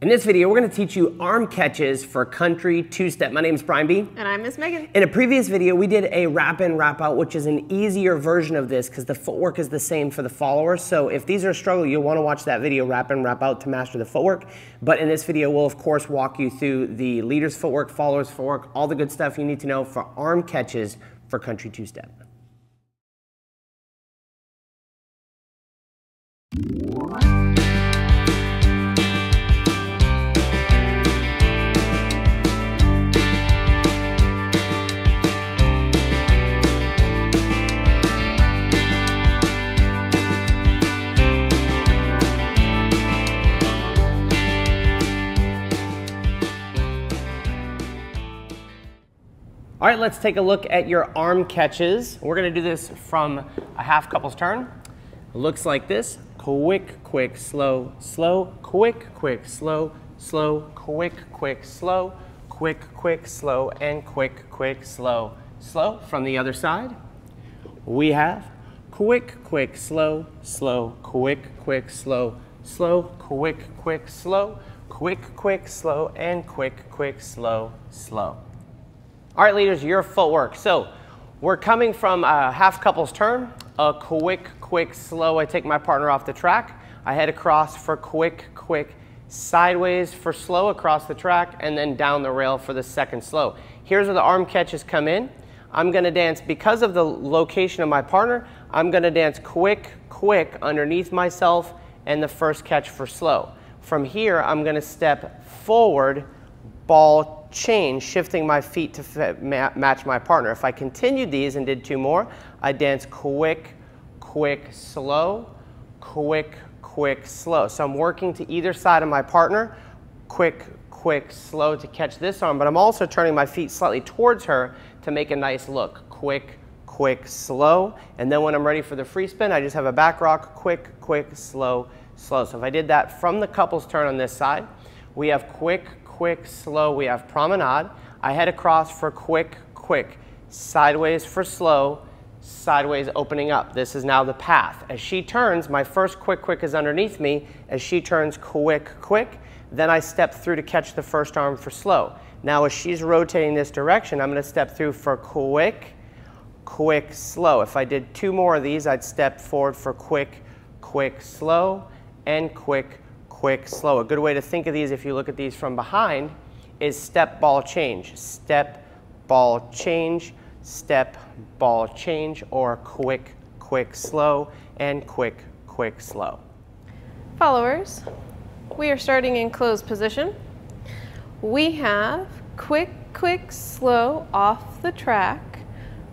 In this video, we're going to teach you arm catches for country two-step. My name is Brian B. And I'm Miss Megan. In a previous video, we did a wrap-in, wrap-out, which is an easier version of this because the footwork is the same for the followers. So if these are a struggle, you'll want to watch that video, wrap-in, wrap-out, to master the footwork. But in this video, we'll, of course, walk you through the leader's footwork, follower's footwork, all the good stuff you need to know for arm catches for country two-step. All right, let's take a look at your arm catches. We're gonna do this from a half couple's turn. It looks like this: quick, quick, slow, slow, quick, quick, slow, slow, quick, quick, slow, quick, quick, slow, and quick, quick, slow, slow. From the other side, we have quick, quick, slow, slow, quick, quick, slow, slow, quick, quick, slow, quick, quick, slow, and quick, quick, slow, slow. All right, leaders, your footwork. So we're coming from a half couple's turn, a quick, quick, slow. I take my partner off the track. I head across for quick, quick, sideways for slow across the track, and then down the rail for the second slow. Here's where the arm catches come in. I'm gonna dance, because of the location of my partner, I'm gonna dance quick, quick underneath myself and the first catch for slow. From here, I'm gonna step forward, ball change, shifting my feet to match my partner. If I continued these and did two more, I'd dance quick, quick, slow, quick, quick, slow. So I'm working to either side of my partner, quick, quick, slow to catch this arm, but I'm also turning my feet slightly towards her to make a nice look. Quick, quick, slow, and then when I'm ready for the free spin, I just have a back rock, quick, quick, slow, slow. So if I did that from the couple's turn on this side, we have quick, quick, slow, we have promenade. I head across for quick, quick, sideways for slow, sideways opening up. This is now the path. As she turns, my first quick, quick is underneath me. As she turns, quick, quick, then I step through to catch the first arm for slow. Now as she's rotating this direction, I'm gonna step through for quick, quick, slow. If I did two more of these, I'd step forward for quick, quick, slow, and quick, quick, slow. A good way to think of these, if you look at these from behind, is step, ball, change. Step, ball, change, step, ball, change, or quick, quick, slow, and quick, quick, slow. Followers, we are starting in closed position. We have quick, quick, slow off the track,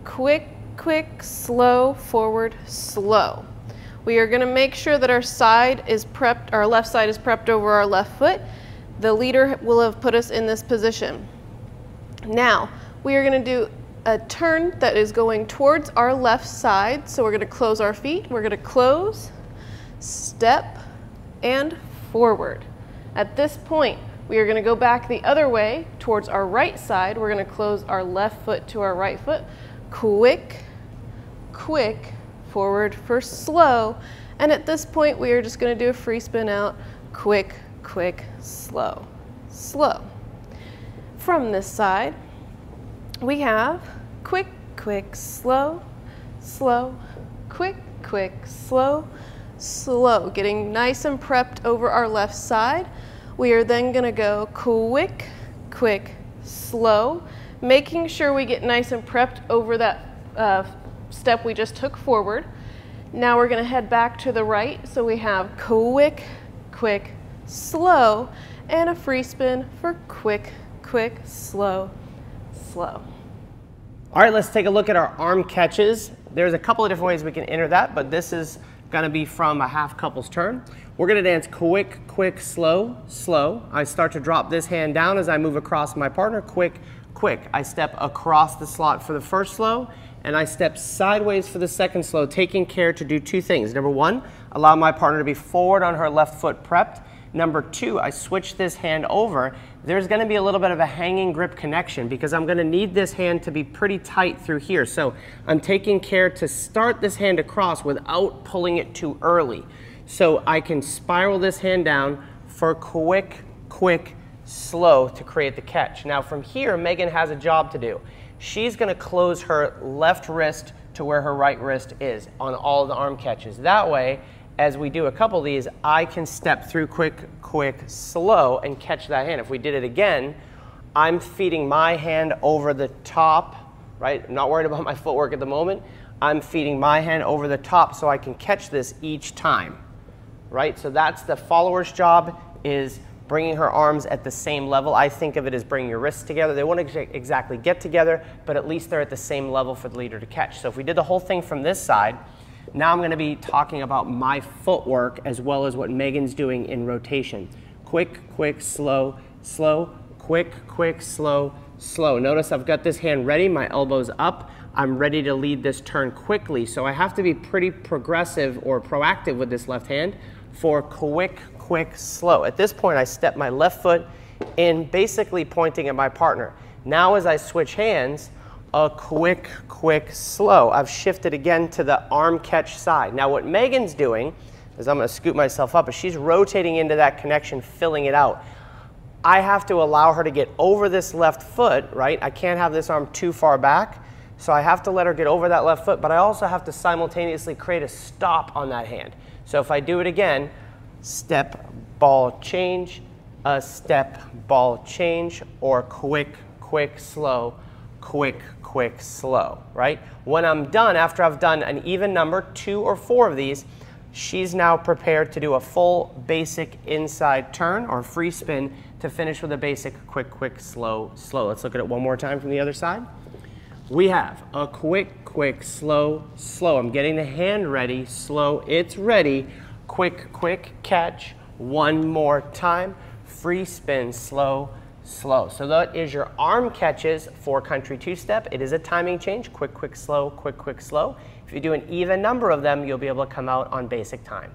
quick, quick, slow, forward, slow. We are gonna make sure that our side is prepped, our left side is prepped over our left foot. The leader will have put us in this position. Now, we are gonna do a turn that is going towards our left side. So we're gonna close our feet. We're gonna close, step, and forward. At this point, we are gonna go back the other way towards our right side. We're gonna close our left foot to our right foot. Quick, quick, forward for slow, and at this point we are just going to do a free spin out, quick, quick, slow, slow. From this side we have quick, quick, slow, slow, quick, quick, slow, slow, getting nice and prepped over our left side. We are then going to go quick, quick, slow, making sure we get nice and prepped over that step we just took forward. Now we're going to head back to the right, so we have quick, quick, slow, and a free spin for quick, quick, slow, slow. All right, let's take a look at our arm catches. There's a couple of different ways we can enter that, but this is going to be from a half couple's turn. We're going to dance quick, quick, slow, slow. I start to drop this hand down as I move across my partner, quick, quick. I step across the slot for the first slow, and I step sideways for the second slow, taking care to do two things. Number one, allow my partner to be forward on her left foot prepped. Number two, I switch this hand over. There's gonna be a little bit of a hanging grip connection because I'm gonna need this hand to be pretty tight through here. So I'm taking care to start this hand across without pulling it too early. So I can spiral this hand down for quick, quick, slow to create the catch. Now from here, Megan has a job to do. She's going to close her left wrist to where her right wrist is on all the arm catches. That way, as we do a couple of these, I can step through quick, quick, slow and catch that hand. If we did it again, I'm feeding my hand over the top, right? I'm not worried about my footwork at the moment. I'm feeding my hand over the top so I can catch this each time, right? So that's the follower's job, is bringing her arms at the same level. I think of it as bringing your wrists together. They won't exactly get together, but at least they're at the same level for the leader to catch. So if we did the whole thing from this side, now I'm going to be talking about my footwork as well as what Megan's doing in rotation. Quick, quick, slow, slow, quick, quick, slow, slow. Notice I've got this hand ready, my elbow's up. I'm ready to lead this turn quickly. So I have to be pretty progressive or proactive with this left hand for quick, quick, slow. At this point, I step my left foot in, basically pointing at my partner. Now as I switch hands, a quick, quick, slow. I've shifted again to the arm catch side. Now what Megan's doing is, I'm going to scoop myself up, but she's rotating into that connection, filling it out. I have to allow her to get over this left foot, right? I can't have this arm too far back. So I have to let her get over that left foot, but I also have to simultaneously create a stop on that hand. So if I do it again, step, ball, change, a step, ball, change, or quick, quick, slow, quick, quick, slow, right? When I'm done, after I've done an even number, 2 or 4 of these, she's now prepared to do a full basic inside turn or free spin to finish with a basic quick, quick, slow, slow. Let's look at it one more time from the other side. We have a quick, quick, slow, slow. I'm getting the hand ready, slow, it's ready. Quick, quick, catch, one more time. Free spin, slow, slow. So that is your arm catches for country two-step. It is a timing change, quick, quick, slow, quick, quick, slow. If you do an even number of them, you'll be able to come out on basic time.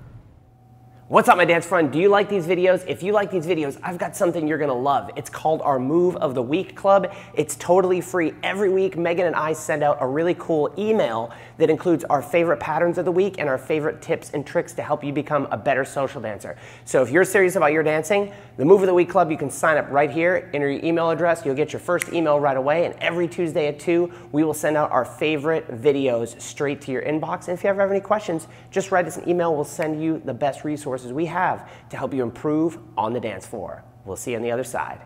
What's up, my dance friend? Do you like these videos? If you like these videos, I've got something you're gonna love. It's called our Move of the Week Club. It's totally free. Every week, Megan and I send out a really cool email that includes our favorite patterns of the week and our favorite tips and tricks to help you become a better social dancer. So if you're serious about your dancing, the Move of the Week Club, you can sign up right here, enter your email address, you'll get your first email right away, and every Tuesday at 2, we will send out our favorite videos straight to your inbox. And if you ever have any questions, just write us an email. We'll send you the best resources we have to help you improve on the dance floor. We'll see you on the other side.